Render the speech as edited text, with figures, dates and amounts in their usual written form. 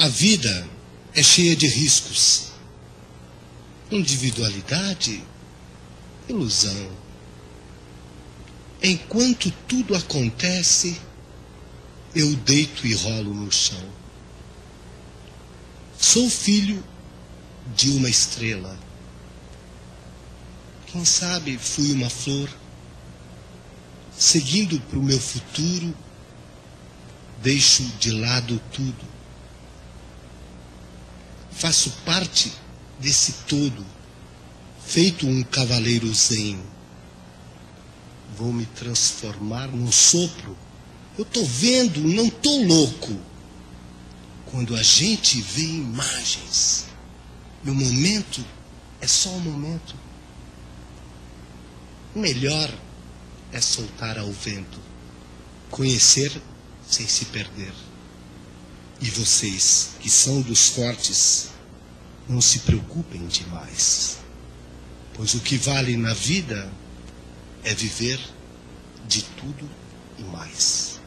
A vida é cheia de riscos. Individualidade, ilusão. Enquanto tudo acontece, eu deito e rolo no chão. Sou filho de uma estrela. Quem sabe fui uma flor, seguindo para o meu futuro, deixo de lado tudo. Faço parte desse todo, feito um cavaleiro zen. Vou me transformar num sopro. Eu tô vendo, não tô louco. Quando a gente vê imagens, meu momento é só um momento. O melhor é soltar ao vento, conhecer sem se perder. E vocês que são dos fortes, não se preocupem demais, pois o que vale na vida é viver de tudo e mais.